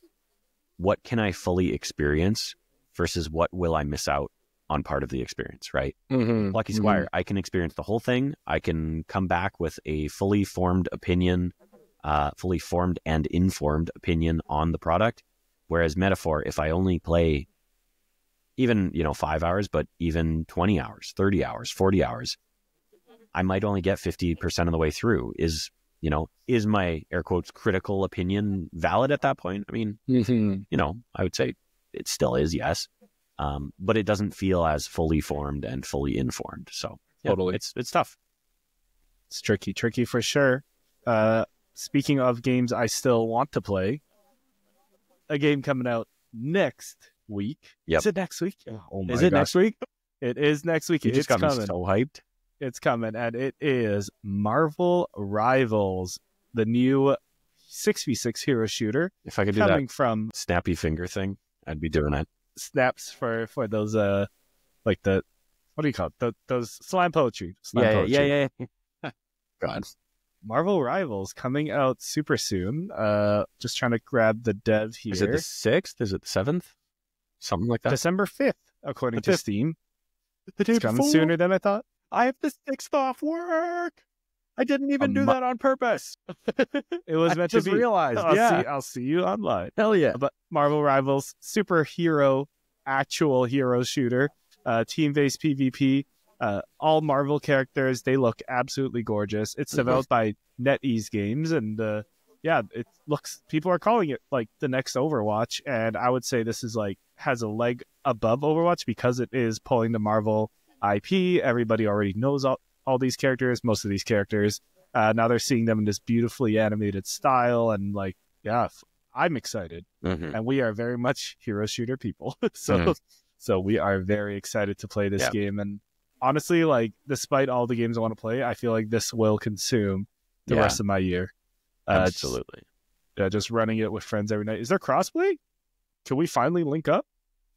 what can I fully experience versus what will I miss out on part of the experience, right? Plucky Squire, I can experience the whole thing. I can come back with a fully formed opinion, fully formed and informed opinion on the product. Whereas Metaphor, if I only play even, 5 hours, but even 20 hours, 30 hours, 40 hours, I might only get 50% of the way through. Is my air quotes critical opinion valid at that point? I mean, I would say it still is, yes. But it doesn't feel as fully formed and fully informed. So yeah, totally. It's tough. It's tricky for sure. Speaking of games I still want to play, a game coming out next week. Yep. Is it next week? Oh my gosh. Is it next week? It is next week. It's coming. So hyped. It's coming, and it is Marvel Rivals, the new 6v6 hero shooter. If I could do that from snappy finger thing, I'd be doing it. Snaps for those like the, what do you call it? Those slam poetry. Slam poetry. God. Marvel Rivals coming out super soon. Just trying to grab the dev here. Is it the 6th? Is it the 7th? Something like that. December 5th, according to Steam. It's coming sooner than I thought. I have the 6th off work. I didn't even do that on purpose. It was meant to be. I just realized. I'll see you online. Hell yeah. But Marvel Rivals, superhero, actual hero shooter, team-based PvP, all Marvel characters. They look absolutely gorgeous. It's developed by NetEase Games. And it looks, people are calling it like the next Overwatch. And I would say this is like, has a leg above Overwatch because it is pulling the Marvel IP. Everybody already knows all these characters, most of these characters. Now they're seeing them in this beautifully animated style, and like, yeah, I'm excited. And we are very much hero shooter people. So we are very excited to play this game. And honestly, like, despite all the games I want to play, I feel like this will consume the rest of my year. Absolutely. Just running it with friends every night. Is there crossplay? Can we finally link up?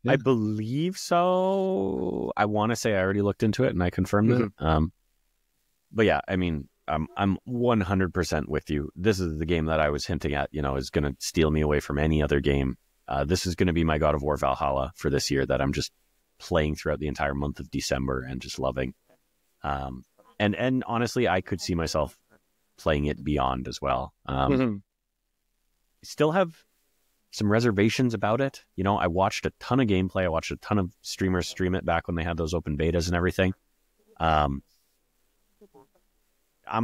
Yeah. I believe so. I want to say I already looked into it and I confirmed it. But yeah, I mean, I'm 100% with you. This is the game that I was hinting at, is going to steal me away from any other game. This is going to be my God of War Valhalla for this year that I'm just playing throughout the entire month of December and just loving. And honestly, I could see myself playing it beyond as well. Still have some reservations about it. I watched a ton of gameplay. I watched a ton of streamers stream it back when they had those open betas and everything. I'm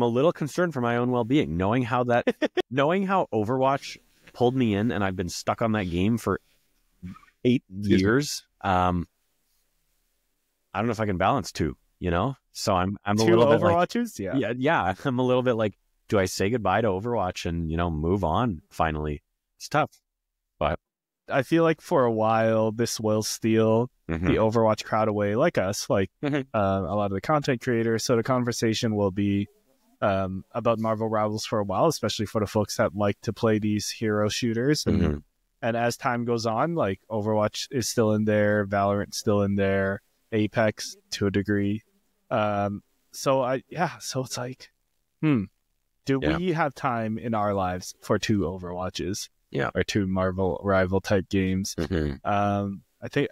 a little concerned for my own well-being, knowing how Overwatch pulled me in, and I've been stuck on that game for 8 years. I don't know if I can balance two. So I'm a little bit like Overwatches, yeah. I'm a little bit like, do I say goodbye to Overwatch and move on finally? It's tough. But I feel like for a while, this will steal the Overwatch crowd away, like us, like a lot of the content creators. So the conversation will be about Marvel Rivals for a while, especially for the folks that like to play these hero shooters. And as time goes on, like Overwatch is still in there, Valorant still in there, Apex to a degree. So it's like, do we have time in our lives for two Overwatches? Yeah, or two Marvel rival type games. I think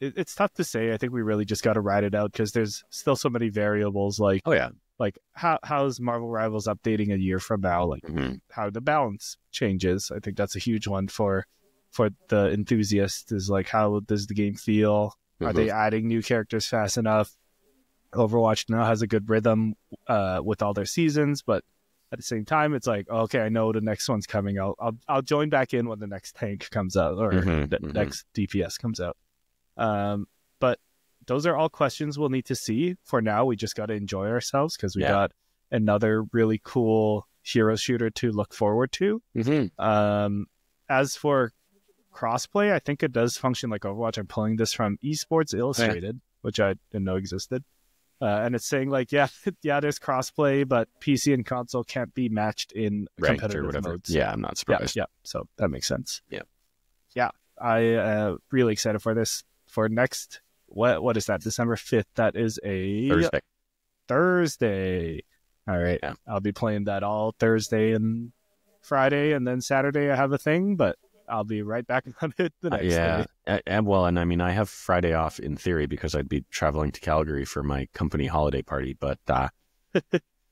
it's tough to say. I think we really just got to ride it out because there's still so many variables. Like, like how's Marvel Rivals updating a year from now? Like how the balance changes. I think that's a huge one for the enthusiast. Is like, how does the game feel? Are they adding new characters fast enough? Overwatch now has a good rhythm with all their seasons, but at the same time, it's like, okay, I know the next one's coming. I'll join back in when the next tank comes out or next DPS comes out. But those are all questions we'll need to see. For now, we just got to enjoy ourselves because we got another really cool hero shooter to look forward to. As for crossplay, I think it does function like Overwatch. I'm pulling this from Esports Illustrated, which I didn't know existed. And it's saying like, yeah, there's crossplay, but PC and console can't be matched in competitive modes. Yeah, I'm not surprised. Yeah, so that makes sense. Yeah, I really excited for this. For next, what is that? December 5th. That is a Thursday. All right, I'll be playing that all Thursday and Friday, and then Saturday I have a thing, but I'll be right back on it the next day. Well, and I mean, I have Friday off in theory because I'd be traveling to Calgary for my company holiday party, but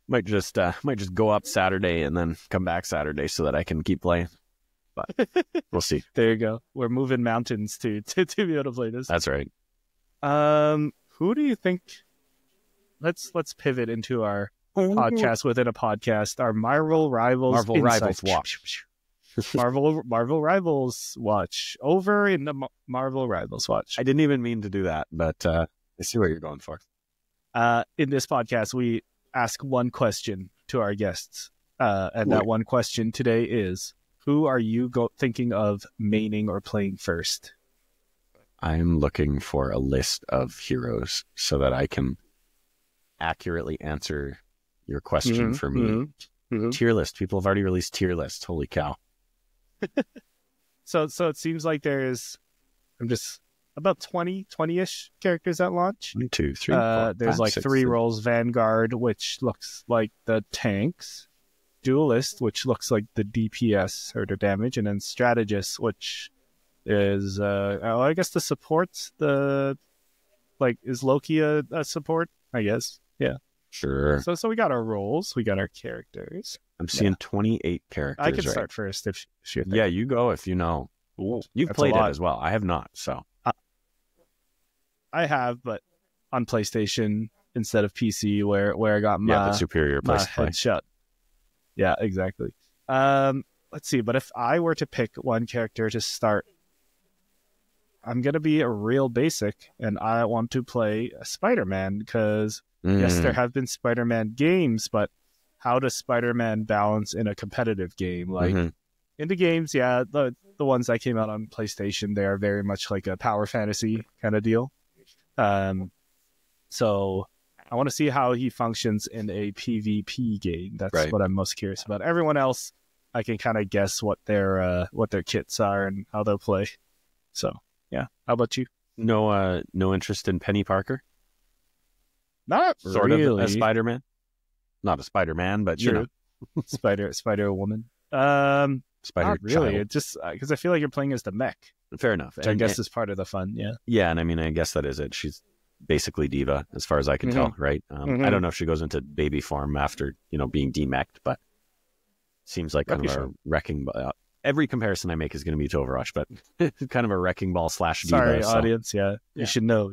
might just go up Saturday and then come back Saturday so that I can keep playing. But we'll see. There you go. We're moving mountains to be able to play this. That's right. Who do you think? Let's pivot into our podcast within a podcast. Our Marvel Rivals watch. Marvel Rivals watch over in the Marvel Rivals watch. I didn't even mean to do that, but I see what you're going for. In this podcast, we ask one question to our guests, and that one question today is: who are you thinking of maining or playing first? I'm looking for a list of heroes so that I can accurately answer your question for me. Tier list. People have already released tier lists. Holy cow! So it seems like there's, I'm just about 20-ish characters at launch. 1, 2, 3. Four, there's five, like six, three roles: Vanguard, which looks like the tanks; Duelist, which looks like the DPS or the damage; and then Strategist, which is I guess the supports. Is Loki a support? I guess. Yeah. Sure. So we got our roles, we got our characters. I'm seeing 28 characters. I can start first if you think. Yeah, you go if you know. Ooh, you've played it as well. I have not, so I have, but on PlayStation instead of PC, where I got my the superior place to play. Headshot. Yeah, exactly. Let's see. But if I were to pick one character to start, I'm gonna be a real basic, and I want to play Spider-Man because. Yes, there have been Spider-Man games, but how does Spider-Man balance in a competitive game? Like in the games, the ones that came out on PlayStation, they are very much like a power fantasy kind of deal. So I want to see how he functions in a PvP game. That's what I'm most curious about. Everyone else, I can kind of guess what their kits are and how they'll play. So yeah, how about you? No interest in Penny Parker. Not sort really. Of a Spider-Man. Not a Spider-Man, but sure. You know. Spider-Woman. Spider-Child. Not really. It just because I feel like you're playing as the mech. Fair enough. Which I guess is part of the fun, yeah. Yeah, and I mean, I guess that is it. She's basically Diva, as far as I can tell, right? I don't know if she goes into baby form after, being demech'd, but seems like kind of a wrecking ball. Every comparison I make is going to be to Overwatch, but kind of a wrecking ball / Diva. Sorry, audience, You should know.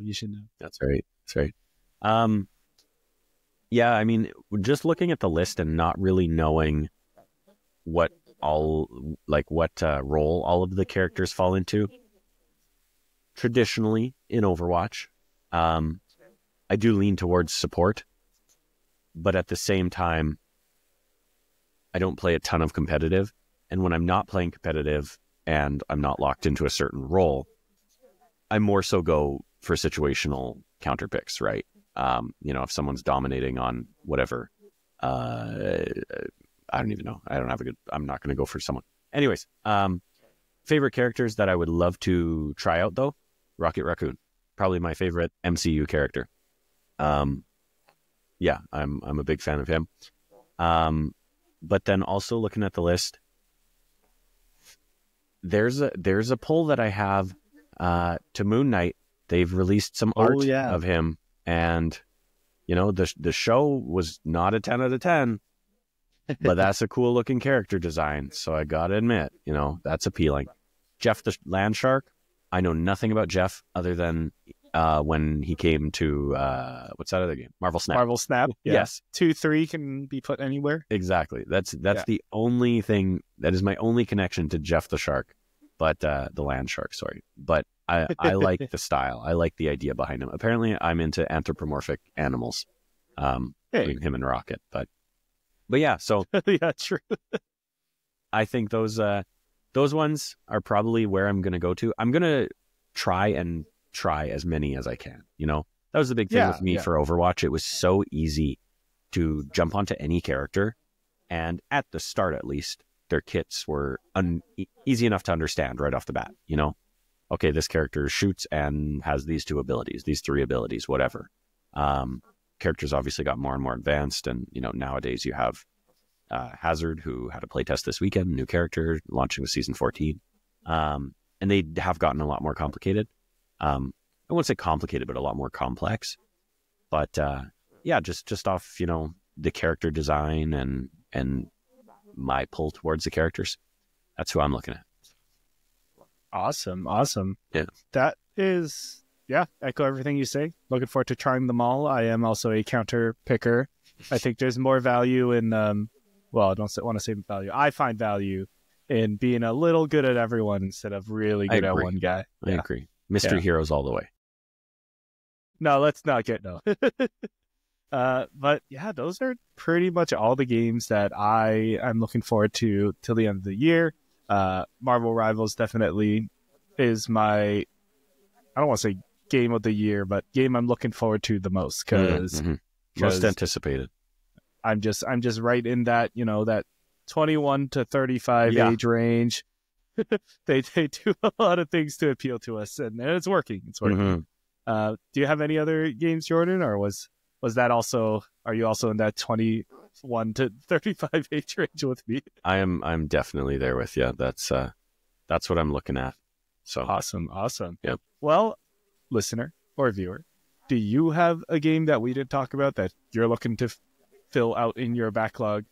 That's right. That's right. Yeah, I mean, just looking at the list and not really knowing what role all of the characters fall into traditionally in Overwatch, I do lean towards support, but at the same time, I don't play a ton of competitive. And when I'm not playing competitive and I'm not locked into a certain role, I more so go for situational counter picks, right? If someone's dominating on whatever, I don't even know. I don't have I'm not going to go for someone. Anyways, favorite characters that I would love to try out though, Rocket Raccoon, probably my favorite MCU character. I'm a big fan of him. But then also looking at the list, there's a poll that I have, to Moon Knight. They've released some art of him. And, the show was not a 10 out of 10, but that's a cool looking character design. So I got to admit, that's appealing. Jeff the Land Shark. I know nothing about Jeff other than when he came to what's that other game? Marvel Snap. Marvel Snap. Yeah. Yes. 2, 3 can be put anywhere. Exactly. That's the only thing that is my only connection to Jeff the Shark, but the Land Shark, sorry. But I like the style. I like the idea behind him. Apparently I'm into anthropomorphic animals. Between him and Rocket. But yeah, so yeah, true. I think those ones are probably where I'm gonna go to. I'm gonna try as many as I can, you know? That was the big thing with me for Overwatch. It was so easy to jump onto any character, and at the start at least, their kits were easy enough to understand right off the bat, you know? Okay, this character shoots and has these 2 abilities, these 3 abilities, whatever. Characters obviously got more and more advanced, and you know, nowadays you have Hazard, who had a playtest this weekend, new character launching with season 14, and they have gotten a lot more complicated. I won't say complicated, but a lot more complex. But yeah, just off, you know, the character design and my pull towards the characters, that's who I'm looking at. Awesome. Yeah, that is. Yeah, echo everything you say. Looking forward to trying them all. I am also a counter picker. I think there's more value in, well, I don't want to say value. I find value in being a little good at everyone instead of really good at one guy. I agree. Mystery heroes all the way. No, let's not get no. But yeah, those are pretty much all the games that I am looking forward to till the end of the year. Marvel Rivals definitely is my, I don't want to say game of the year, but game I'm looking forward to the most, because most anticipated. I'm just right in that, you know, that 21 to 35 age range. they do a lot of things to appeal to us, and it's working. Do you have any other games, Jordan, or was that also? Are you also in that 21 to 35 age range with me? I'm definitely there with you. That's what I'm looking at. So awesome. Yep. Well, listener or viewer, do you have a game that we didn't talk about that you're looking to fill out in your backlog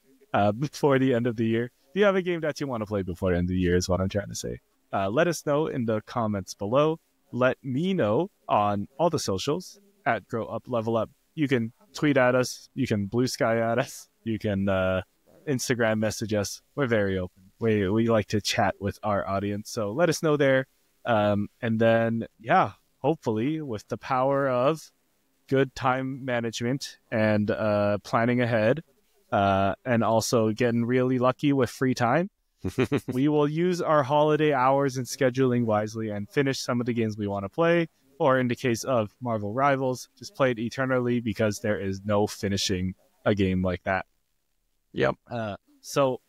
before the end of the year? Do you have a game that you want to play before the end of the year is what I'm trying to say. Let us know in the comments below. Let me know on all the socials at Grow Up Level Up. You can tweet at us. You can blue sky at us. You can Instagram message us. We're very open. We like to chat with our audience. So let us know there. And then, yeah, hopefully with the power of good time management and planning ahead, and also getting really lucky with free time, we will use our holiday hours and scheduling wisely and finish some of the games we want to play, or in the case of Marvel Rivals, just play it eternally because there is no finishing a game like that. Yep. So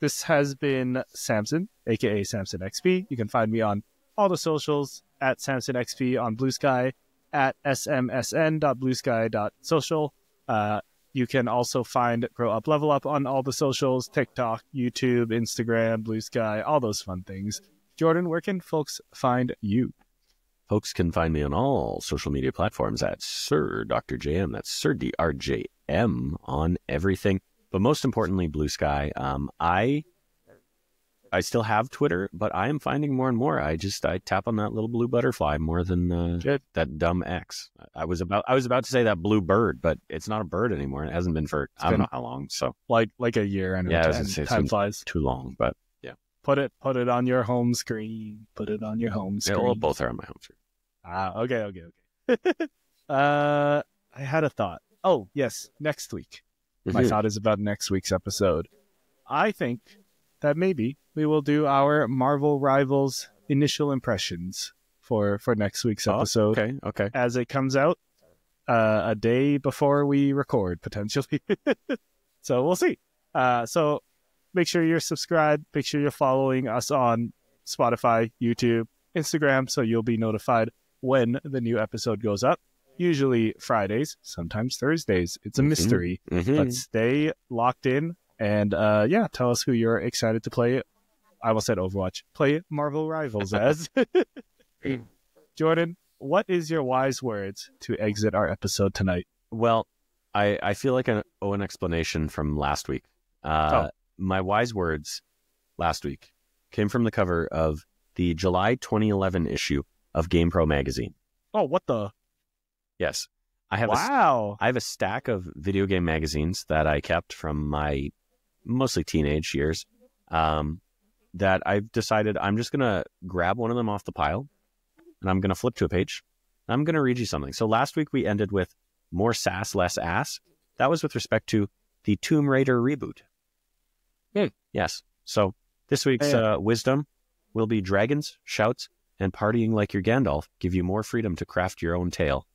this has been Samson, aka Samson XP. You can find me on all the socials at Samson XP on Blue Sky, at smsn.bluesky.social. You can also find Grow Up Level Up on all the socials: TikTok, YouTube, Instagram, Blue Sky, all those fun things. Jordan, where can folks find you? Folks can find me on all social media platforms at Sir Dr. JM. That's Sir DRJM on everything. But most importantly, Blue Sky. I still have Twitter, but I am finding more and more. I tap on that little blue butterfly more than that dumb X. I was about to say that blue bird, but it's not a bird anymore. It hasn't been for I don't know how long. So like a year. And yeah, time flies. Too long, but yeah. Put it on your home screen. Put it on your home screen. Yeah, well, both are on my home screen. Ah, okay. I had a thought. Oh yes, next week. My thought is about next week's episode. I think that maybe we will do our Marvel Rivals initial impressions for next week's episode. Okay. As it comes out a day before we record, potentially. So we'll see. So make sure you're subscribed. Make sure you're following us on Spotify, YouTube, Instagram, so you'll be notified when the new episode goes up. Usually Fridays, sometimes Thursdays. It's a mystery, but stay locked in and yeah, tell us who you're excited to play. I almost said Overwatch. Play Marvel Rivals as. Jordan, what is your wise words to exit our episode tonight? Well, I feel like I owe an explanation from last week. My wise words last week came from the cover of the July 2011 issue of GamePro magazine. Oh, what the? Yes. I have I have a stack of video game magazines that I kept from my mostly teenage years that I've decided I'm just going to grab one of them off the pile and I'm going to flip to a page. And I'm going to read you something. So last week we ended with more sass, less ass. That was with respect to the Tomb Raider reboot. Hmm. Yes. So this week's wisdom will be dragons, shouts, and partying like your Gandalf give you more freedom to craft your own tale.